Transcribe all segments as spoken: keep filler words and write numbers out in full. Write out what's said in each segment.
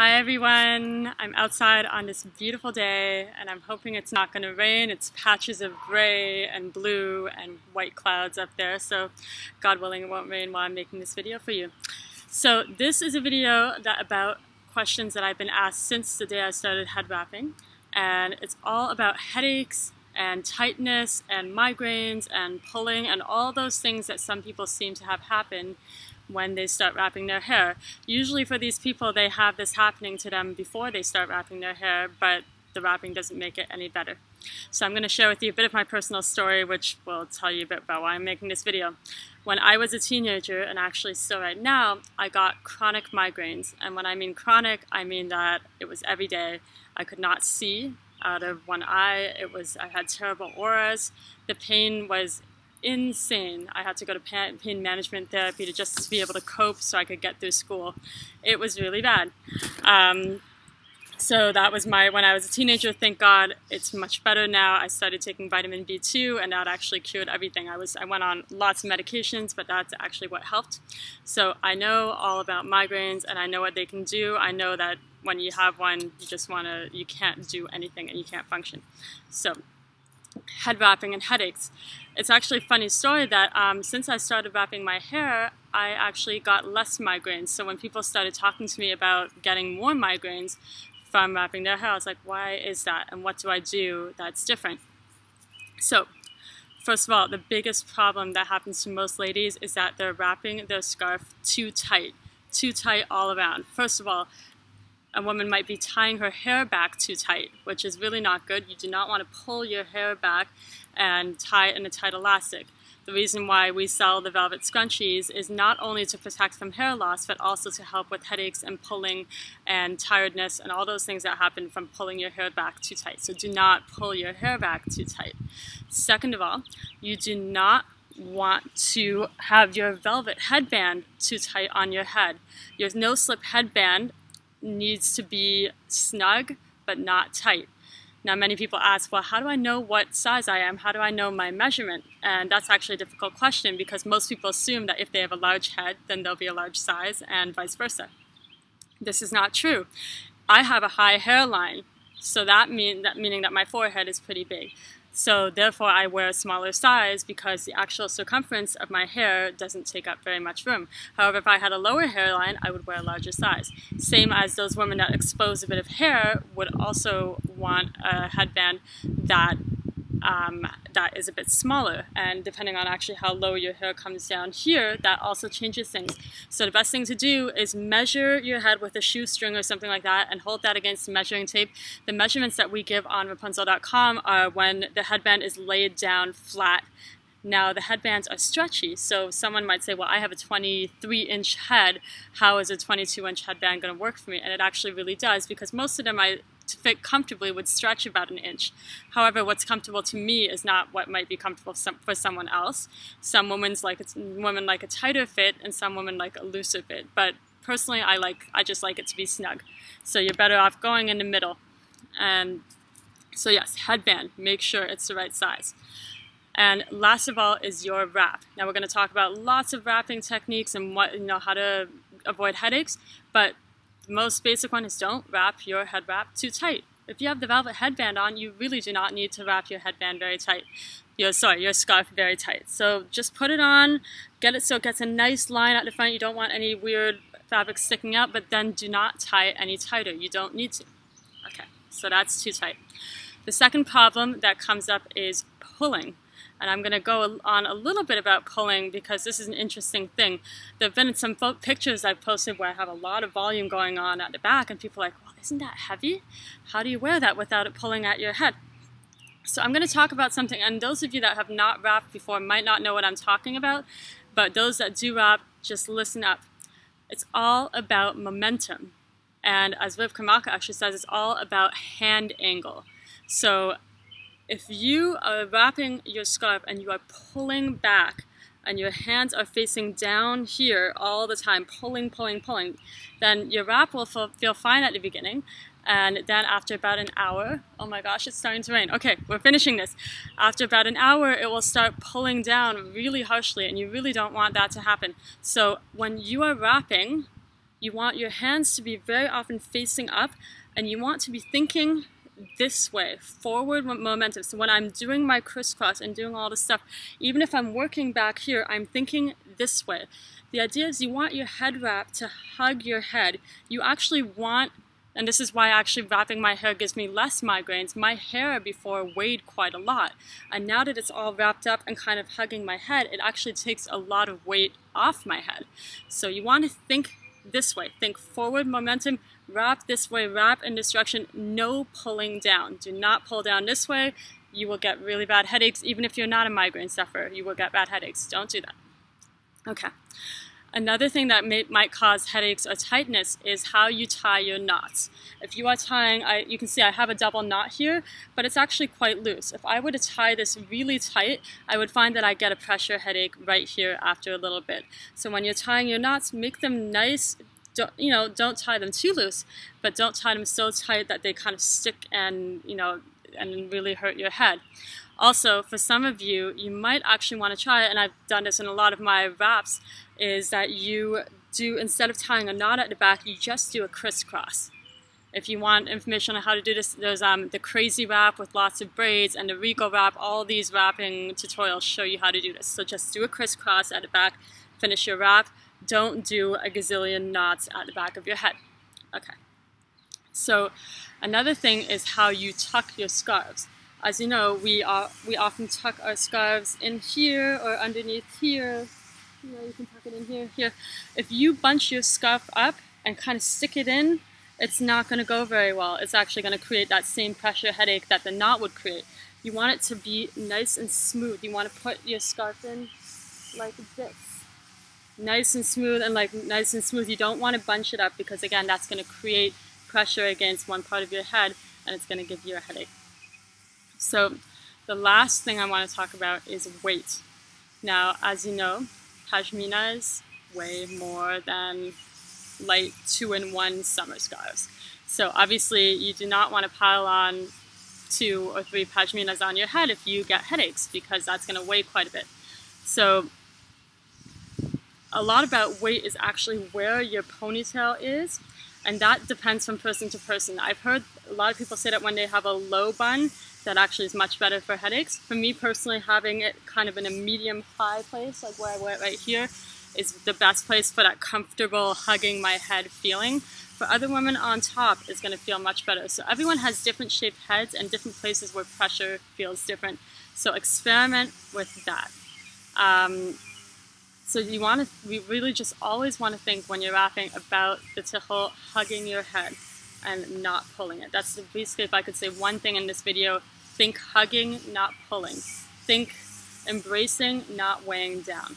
Hi everyone, I'm outside on this beautiful day and I'm hoping it's not going to rain. It's patches of gray and blue and white clouds up there, so God willing it won't rain while I'm making this video for you. So this is a video that about questions that I've been asked since the day I started head wrapping, and it's all about headaches and tightness and migraines and pulling and all those things that some people seem to have happen when they start wrapping their hair. Usually for these people, they have this happening to them before they start wrapping their hair, but the wrapping doesn't make it any better. So I'm going to share with you a bit of my personal story, which will tell you a bit about why I'm making this video. When I was a teenager, and actually still right now, I got chronic migraines. And when I mean chronic, I mean that it was every day. I could not see out of one eye. It was, I had terrible auras. The pain was insane. I had to go to pain management therapy to just to be able to cope so I could get through school. It was really bad. Um, so that was my, when I was a teenager. Thank God it's much better now. I started taking vitamin B two and that actually cured everything. I was, I went on lots of medications, but that's actually what helped. So I know all about migraines and I know what they can do. I know that when you have one, you just want to, you can't do anything and you can't function. So head wrapping and headaches. It's actually a funny story that um, since I started wrapping my hair, I actually got less migraines. So when people started talking to me about getting more migraines from wrapping their hair, I was like, why is that? And what do I do that's different? So first of all, the biggest problem that happens to most ladies is that they're wrapping their scarf too tight, too tight all around. First of all, a woman might be tying her hair back too tight, which is really not good. You do not want to pull your hair back and tie it in a tight elastic. The reason why we sell the velvet scrunchies is not only to protect from hair loss, but also to help with headaches and pulling and tiredness and all those things that happen from pulling your hair back too tight. So do not pull your hair back too tight. Second of all, you do not want to have your velvet headband too tight on your head. Your no-slip headband needs to be snug but not tight. Now many people ask, well, how do I know what size I am? How do I know my measurement? And that's actually a difficult question because most people assume that if they have a large head, then they'll be a large size and vice versa. This is not true. I have a high hairline, so that mean that meaning that my forehead is pretty big. So therefore I wear a smaller size because the actual circumference of my hair doesn't take up very much room. However, if I had a lower hairline, I would wear a larger size. Same as those women that expose a bit of hair would also want a headband that um, that is a bit smaller. And depending on actually how low your hair comes down here, that also changes things. So the best thing to do is measure your head with a shoestring or something like that and hold that against the measuring tape. The measurements that we give on Rapunzel dot com are when the headband is laid down flat. Now the headbands are stretchy, so someone might say, well, I have a twenty-three inch head, how is a twenty-two inch headband going to work for me? And it actually really does, because most of them I to fit comfortably would stretch about an inch. However, what's comfortable to me is not what might be comfortable for someone else. Some women's like it's, women like a tighter fit and some women like a looser fit. But personally, I like I just like it to be snug. So you're better off going in the middle. And so yes, headband, make sure it's the right size. And last of all is your wrap. Now we're going to talk about lots of wrapping techniques and what you know how to avoid headaches, but the most basic one is don't wrap your head wrap too tight. If you have the velvet headband on, you really do not need to wrap your headband very tight. Your, sorry, your scarf very tight. So just put it on, get it so it gets a nice line at the front. You don't want any weird fabric sticking out, but then do not tie it any tighter. You don't need to. Okay, so that's too tight. The second problem that comes up is pulling. And I'm going to go on a little bit about pulling because this is an interesting thing. There have been some pictures I've posted where I have a lot of volume going on at the back and people are like, well, isn't that heavy? How do you wear that without it pulling at your head? So I'm going to talk about something, and those of you that have not wrapped before might not know what I'm talking about, but those that do wrap, just listen up. It's all about momentum. And as Viv Karmaka actually says, it's all about hand angle. So if you are wrapping your scarf and you are pulling back and your hands are facing down here all the time, pulling, pulling, pulling, then your wrap will feel fine at the beginning. And then after about an hour, oh my gosh, it's starting to rain. Okay, we're finishing this. After about an hour, it will start pulling down really harshly, and you really don't want that to happen. So when you are wrapping, You want your hands to be very often facing up, and you want to be thinking this way, forward momentum. So when I'm doing my crisscross and doing all this stuff, even if I'm working back here, I'm thinking this way. The idea is you want your head wrap to hug your head. You actually want, and this is why actually wrapping my hair gives me less migraines. My hair before weighed quite a lot. And now that it's all wrapped up and kind of hugging my head, it actually takes a lot of weight off my head. So you want to think this way. Think forward momentum, wrap this way, wrap in this direction, no pulling down. Do not pull down this way. You will get really bad headaches. Even if you're not a migraine sufferer, you will get bad headaches. Don't do that. Okay. Another thing that may, might cause headaches or tightness is how you tie your knots. If you are tying, I, you can see I have a double knot here, but it's actually quite loose. If I were to tie this really tight, I would find that I get a pressure headache right here after a little bit. So when you're tying your knots, make them nice. Don't, you know, don't tie them too loose, but don't tie them so tight that they kind of stick and, you know, and really hurt your head. Also, for some of you, you might actually want to try it, and I've done this in a lot of my wraps, is that you do, instead of tying a knot at the back, you just do a crisscross. If you want information on how to do this, there's um, the crazy wrap with lots of braids and the regal wrap. All these wrapping tutorials show you how to do this. So just do a crisscross at the back, finish your wrap. Don't do a gazillion knots at the back of your head. Okay. So another thing is how you tuck your scarves. As you know, we are we often tuck our scarves in here or underneath here. You know, you can tuck it in here, here. If you bunch your scarf up and kind of stick it in, it's not going to go very well. It's actually going to create that same pressure headache that the knot would create. You want it to be nice and smooth. You want to put your scarf in like this. Nice and smooth and like nice and smooth. You don't want to bunch it up because, again, that's going to create pressure against one part of your head and it's going to give you a headache. So the last thing I want to talk about is weight. Now, as you know, pashminas weigh more than light two in one summer scarves. So obviously you do not want to pile on two or three pashminas on your head if you get headaches, because that's going to weigh quite a bit. So a lot about weight is actually where your ponytail is, and that depends from person to person. I've heard a lot of people say that when they have a low bun, that actually is much better for headaches. For me personally, having it kind of in a medium high place, like where I wear it right here, is the best place for that comfortable hugging my head feeling. For other women, on top is going to feel much better. So everyone has different shaped heads and different places where pressure feels different. So experiment with that. Um, so you want to, we really just always want to think when you're wrapping about the tichel hugging your head and not pulling it. That's basically, if I could say one thing in this video, think hugging, not pulling. Think embracing, not weighing down.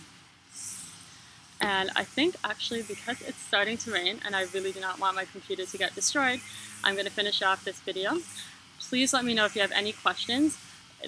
And I think actually because it's starting to rain and I really do not want my computer to get destroyed, I'm going to finish off this video. Please let me know if you have any questions.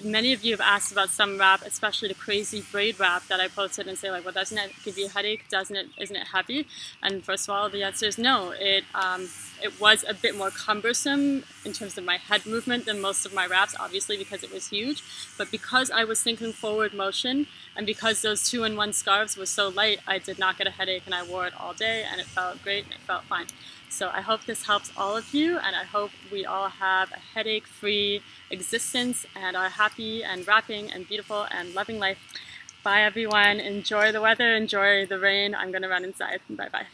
Many of you have asked about some wrap, especially the crazy braid wrap that I posted, and say like, well, doesn't it give you a headache? Doesn't it, isn't it heavy? And first of all, the answer is no. It, um, it was a bit more cumbersome in terms of my head movement than most of my wraps, obviously, because it was huge. But because I was thinking forward motion, and because those two in one scarves were so light, I did not get a headache, and I wore it all day, and it felt great, and it felt fine. So I hope this helps all of you, and I hope we all have a headache-free existence and are happy and wrapping and beautiful and loving life. Bye, everyone. Enjoy the weather. Enjoy the rain. I'm going to run inside. Bye-bye.